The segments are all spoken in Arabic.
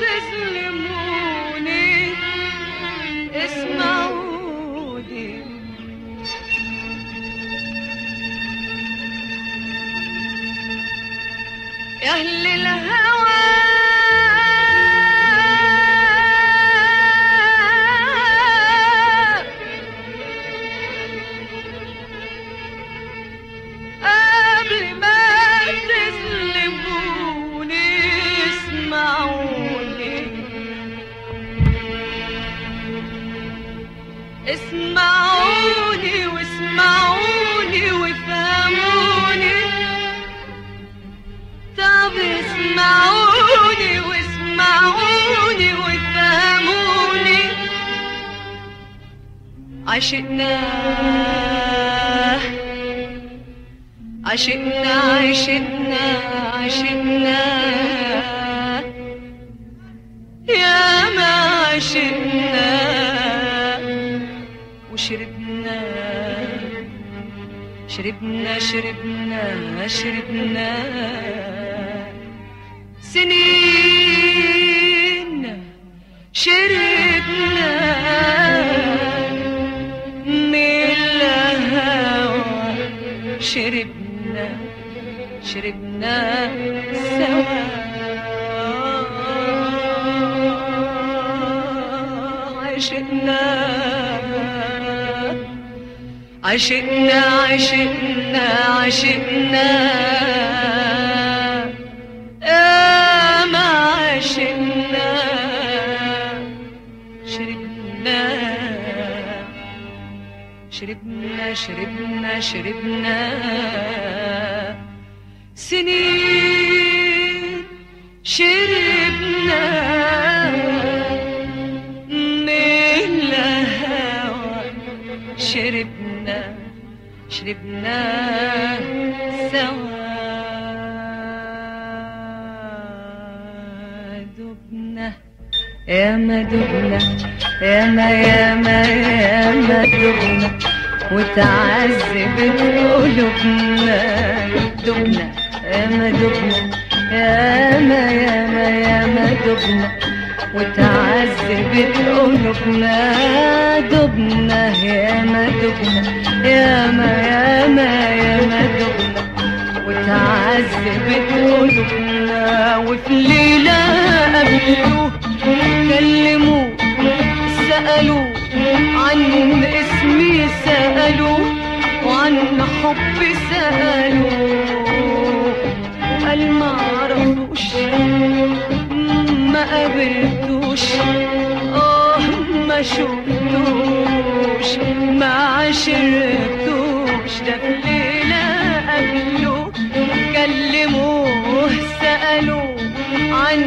تظلموني، اسمعوني يا أهل الهوى. اسمعوني واسمعوني وافهموني، طب اسمعوني واسمعوني وافهموني. عشقنا عشقنا عشقنا عشقنا يا ما عشقنا، شربنا شربنا شربنا شربنا سنين، شربنا من الهوى، شربنا شربنا سوا. عشقنا عشقنا عشقنا عشقنا يا ما عشقنا، شربنا شربنا شربنا شربنا سنين، شربنا شربنا شربنا سوا. دبنا يا ما دبنا يا ما يا ما يا ما دبنا وتعذب قلوبنا. دبنا يا ما دبنا يا ما يا ما يا ما دبنا وتعذب قلوبنا. دبنا ياما دبنا ياما ياما ياما دبنا وتعذب قلوبنا. وفي ليلة قابلوه كلموه سألوه عن اسمي، سألوه وعن حبي، سألوه قال معرفوش ما قابلتوش، ما شفتوش، ما عشرتوش. ده في ليلة قابلوه كلموه سألوه عن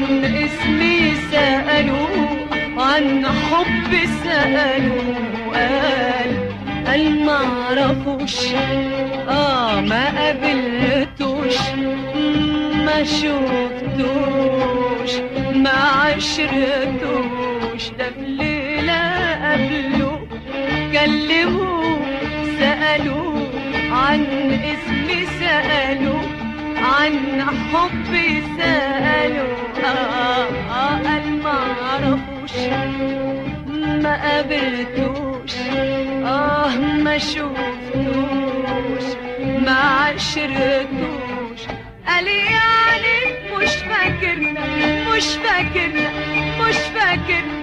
اسمي، سألوه عن حبي، سألوه قال معرفوش، ما قابلتوش، ما شفتوش، ما عشرتوش. ده في ليلة قابلوه كلموه سألوه عن اسمي، سألوه عن حبي، سألوه قال معرفوش، ما قابلتوش، ما شفتوش، ما عشرتوش. قال يعني مش فاكرنا مش فاكرنا مش فاكرنا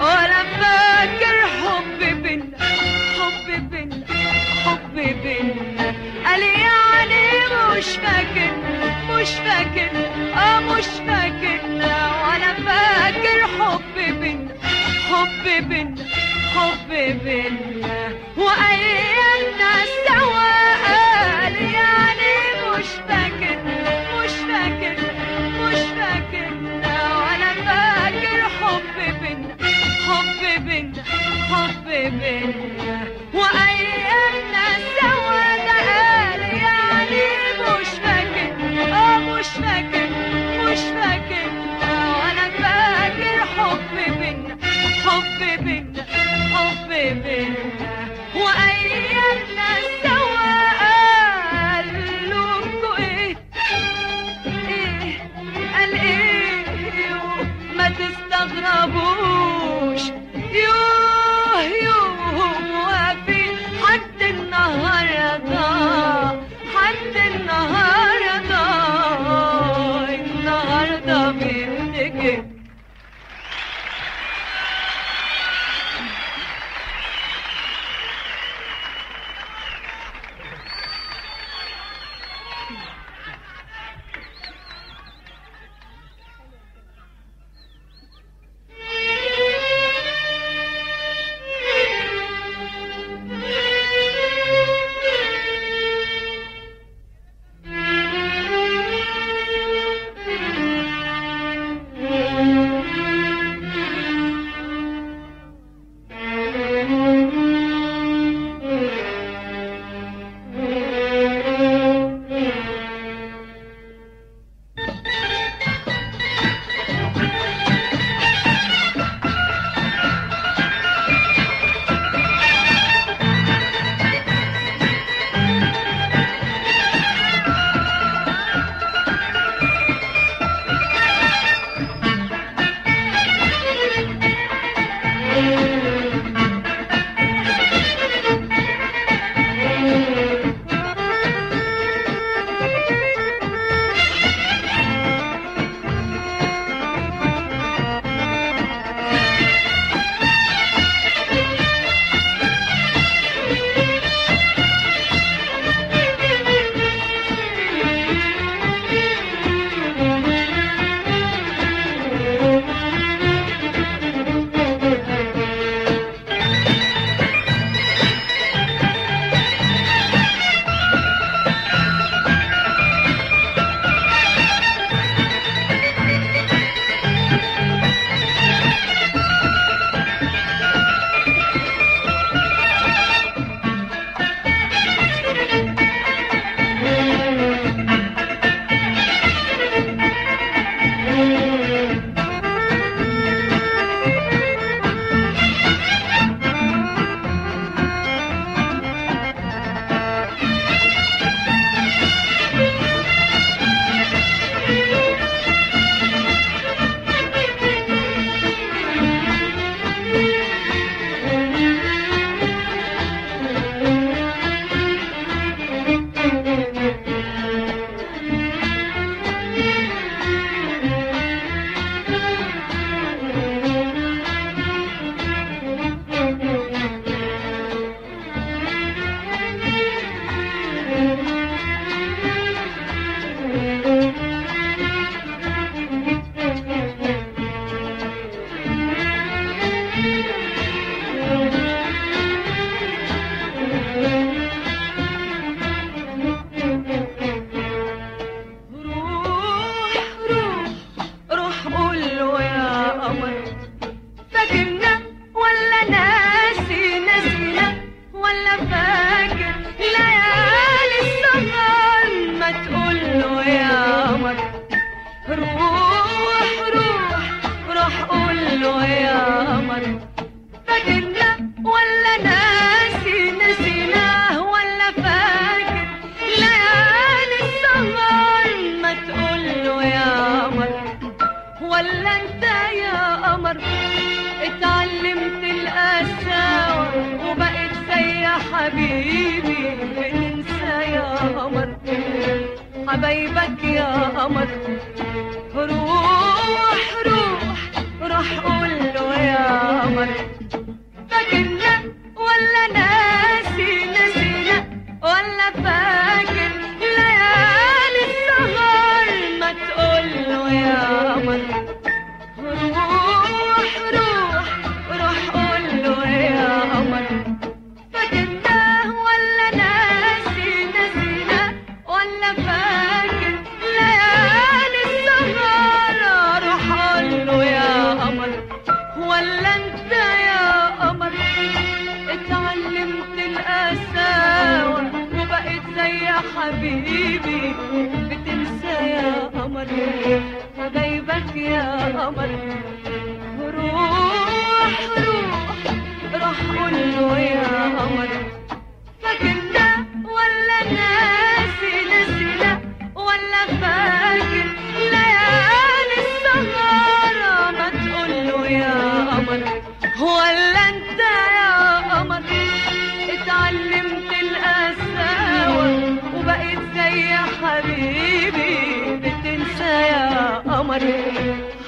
ولا فاكر حب بينا حب بينا حب بينا. قال يعني مش فاكرنا مش فاكرنا مش فاكرنا ولا فاكر حب بينا حب بينا حب بينا وايامنا سوا. قال يعني مش فاكرنا مش فاكرنا مش فاكرنا ولا فاكر حب بينا حب بينا حب بينا وايامنا سوا. قال يعني مش فاكرنا مش فاكرنا مش فاكرنا ولا فاكر حب بينا حب بينا حب بينا وايامنا سوا. This ايه؟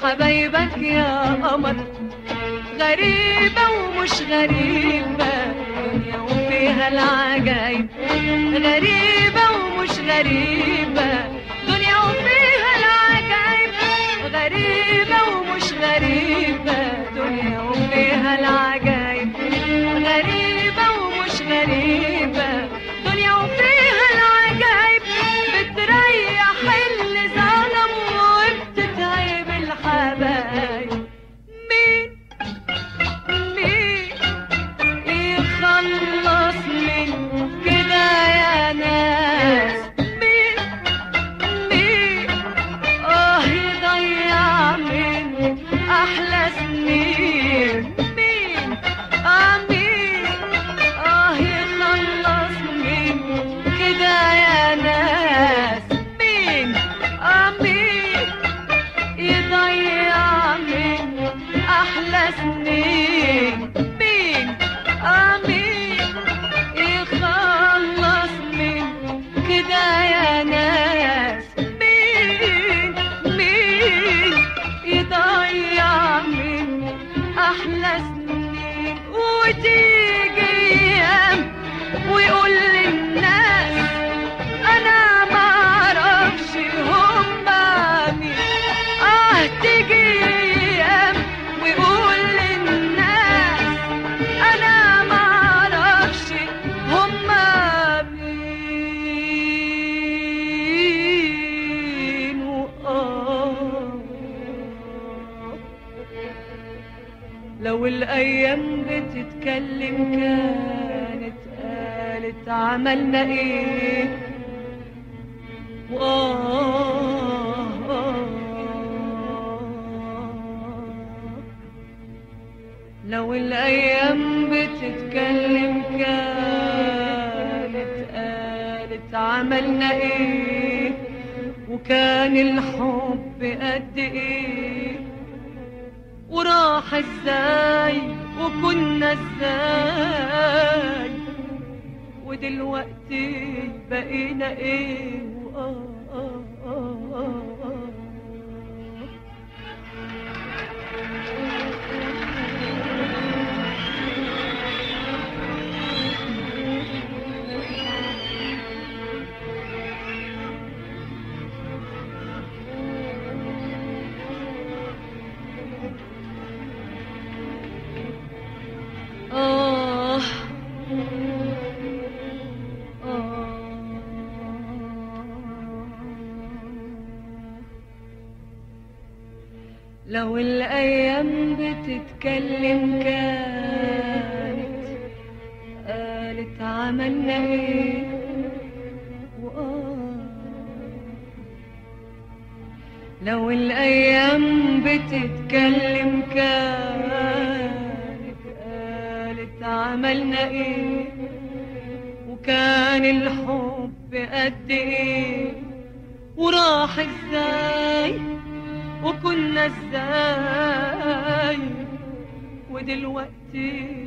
حبايبك يا قمر، غريبة ومش غريبة، دنيا وفيها العجايب، غريبة ومش غريبة، دنيا وفيها العجايب، غريبة ومش غريبة، دنيا وفيها العجايب، غريبة ومش غريبة، دنيا وفيها العجايب، بتريح اللي ظلم وبتتعب الحبايب. لو الأيام بتتكلم كانت قالت عملنا إيه، لو الأيام بتتكلم كانت قالت عملنا إيه، وكان الحب قد إيه، وراح ازاي، وكنا ازاي، ودلوقتي بقينا ايه. لو الأيام بتتكلم كانت قالت عملنا ايه، لو الأيام بتتكلم كانت قالت عملنا ايه، وكان الحب قد ايه، وراح ازاي، وكنا ازاي، ودلوقتي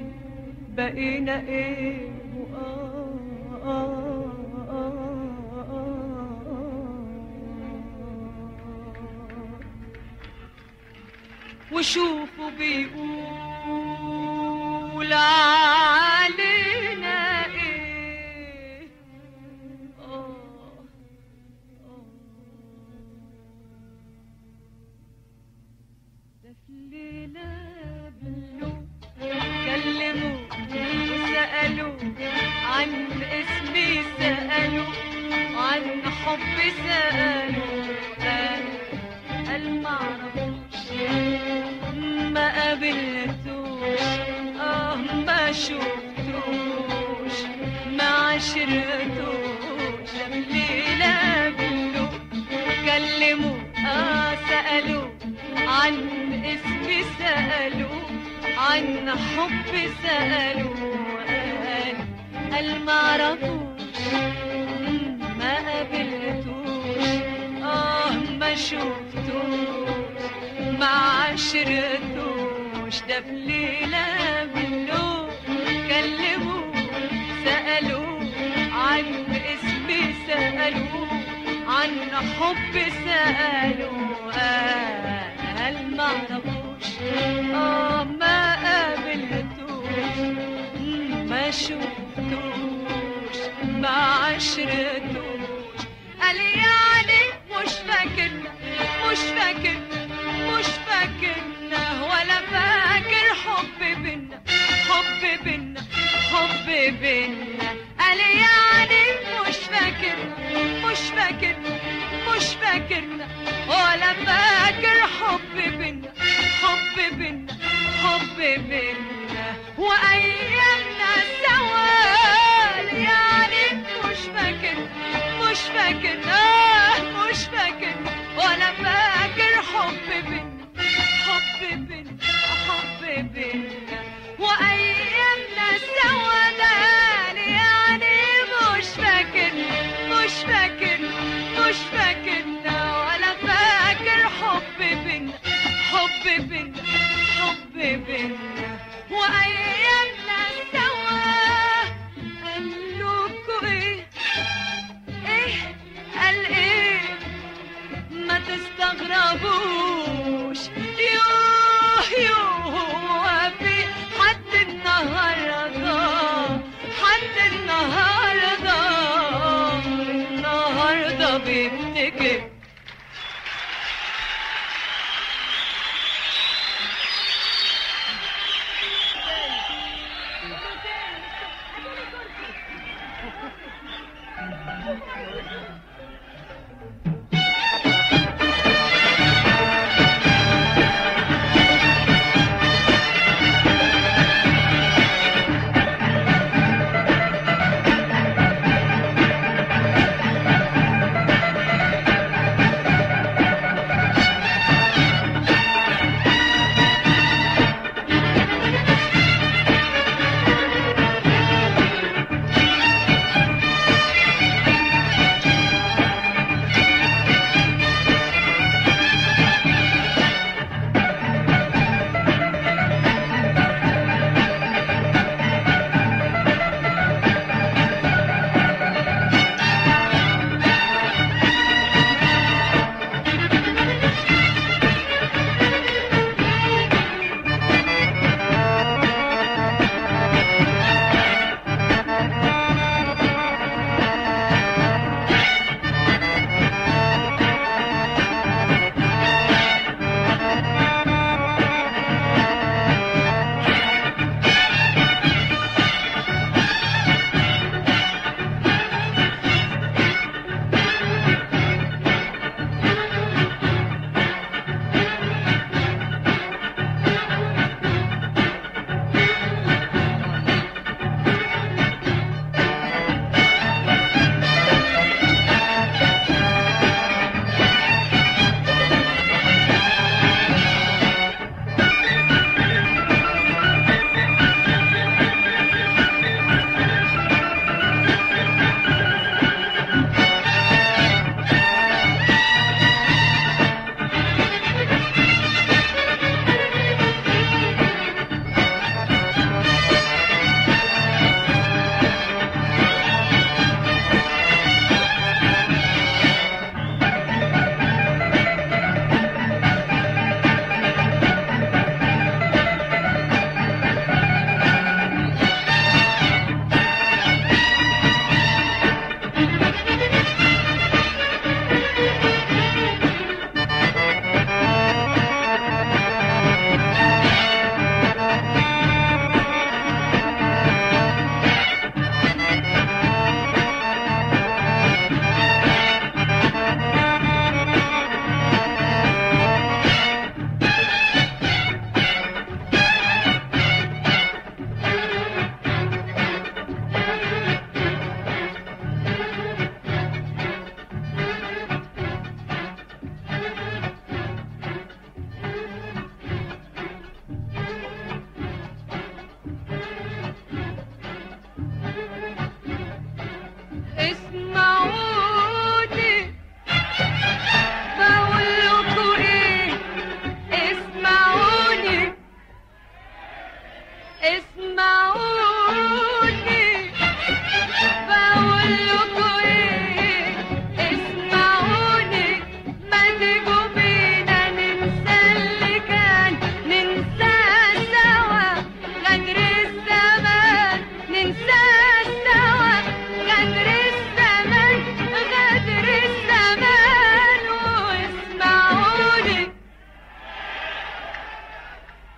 بقينا ايه. وشوفوا بيقول علينا ايه، ليلة بلو كلموا وسألوا عن اسمي، سألوا عن حبي، سألوا قال معرفش، ما قابلتوش، ما شفتوش، ما عشرتوش. ليلة بلو كلموا سألوا عن اسمي، سألوا عن حبي، سألوا قال معرفوش، ما قابلتوش، ما شفتوش، ما عشرتوش. ده في ليلة بالليل كلموا سألوا عن اسمي، سألوا عن حبي، سألوا قال معرفوش، ما قابلتوش، ما شفتوش، ما عشرتوش، قال يعني مش فاكرنا مش فاكرنا مش فاكرنا ولا فاكر حب بينا حب بينا حب بينا، قال يعني مش فاكرنا مش فاكرنا مش فاكرنا ولا فاكر حب بينا حب بينا حب بينا وايامنا سوا، يعني مش فاكرنا مش فاكرنا مش فاكرنا ولا فاكر حب بينا حب بينا حب بينا وايامنا سوا، يعني مش فاكرنا مش فاكرنا مش فاكرنا ولا فاكر حب بينا حب بينا حب بينا وايامنا سوا. قالكوا ايه ايه قال ايه؟ ما تستغربوش، يوه يوه في حد النهارده حد النهارده بيفتكر.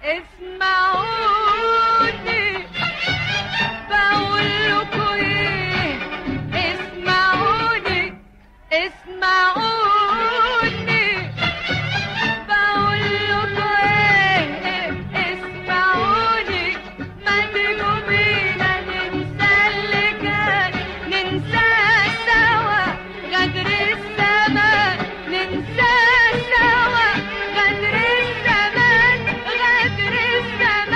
اسمعوني بقول لكم ايه، اسمعوني اسمعوني بقول لكم ايه، اسمعوني ما تيجوا بينا ننسى اللي كان، ننسى سوا غدر السما، ننسى سوا غدر الزمان، غدر الزمان،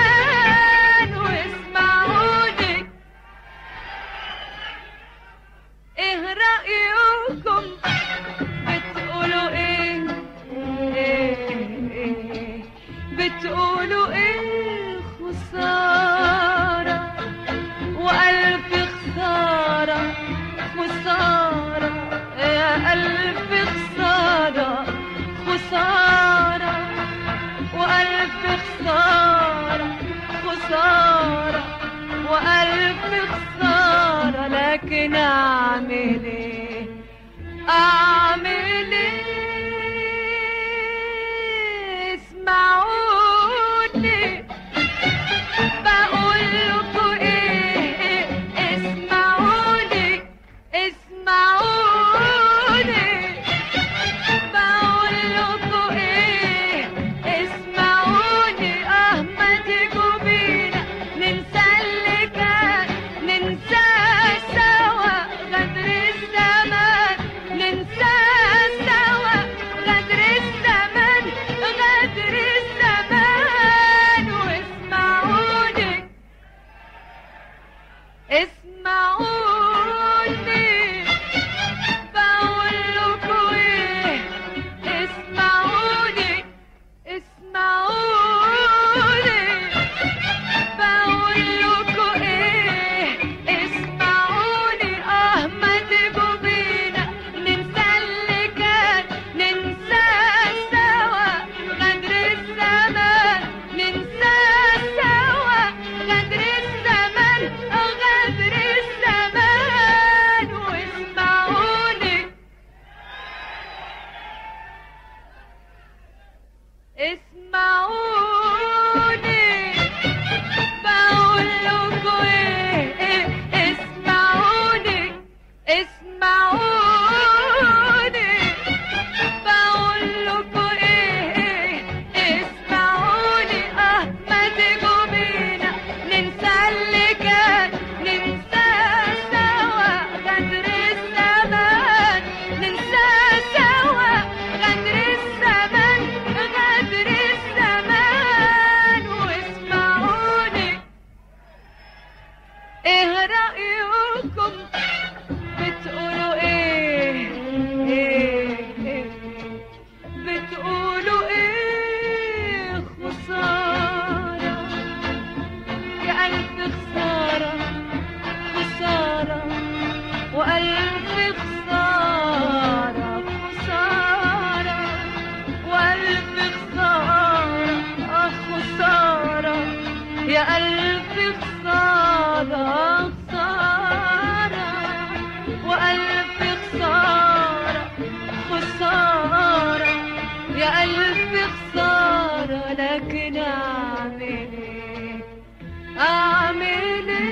واسمعوني. ايه رأيكم بتقولوا ايه؟ ايه ايه بتقولوا ايه؟ خسارة وألف خسارة، خسارة يا ألف خسارة، خسارة وألف خسارة، خسارة وألف خسارة، لكن أعمل إيه؟ أعمل إيه؟ اسمعوني بقول لكم إيه، اسمعوني اسمعوني بقول لكم إيه، اسمعوني. ما تيجوا بينا ننسى اللي كان، ننسى سوا غدر الزمان، ننسى سوا غدر الزمان، غدر الزمان، واسمعوني اسمعوني بقول لكم ايه، اسمعوني اسمعوني بقول لكم ايه، اسمعوني. ما تيجوا بينا ننسى اللي كان، ننسى سوا غدر الزمان، ننسى سوا غدر الزمان، غدر الزمان، واسمعوني اسمعوني بقول لكم ايه، اسمعوني اسمعوني بقول لكم ايه، اسمعوني. ما تيجوا بينا ننسى اللي كان، ننسى سوا غدر الزمان، ننسى سوا غدر الزمان، غدر الزمان، واسمعوني. ايه رأيكم بتقولوا ايه، ايه ايه بتقولوا ايه؟ خسارة يا ألف خسارة، خسارة وألف خسارة، خسارة وألف خسارة، خسارة يا ألف خسارة، خسارة وألف خسارة، خسارة يا ألف خسارة، لكن أعمل إيه، أعمل إيه؟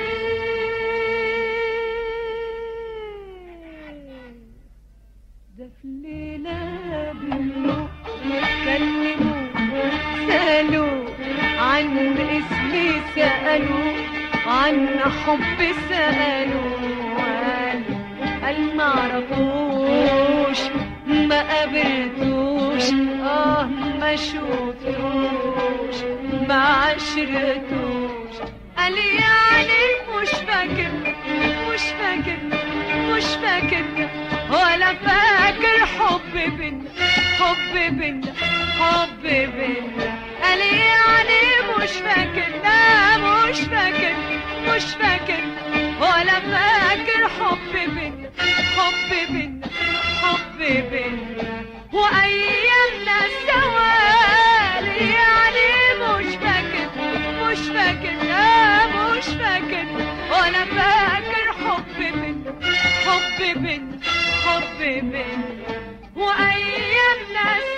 ده في الليلة بيقولوا اتكلموا سألوا عن اسمي، سألوا عن حبي، سألوا قال معرفوش، ما قابلتوش، ما شوفتوش، ما عشرتوش، قال يعني مش فاكر، مش فاكر، مش فاكر ولا فاكر حب بينا، حب بينا، حب بينا، قال يعني مش فاكر، لا مش فاكر، مش فاكر ولا فاكر حب بينا، حب بينا، حب بينا وايامنا سوا، يعني مش فاكر، مش فاكر، لا مش فاكر ولا فاكر حب بينا، حب بينا، حب بينا وايامنا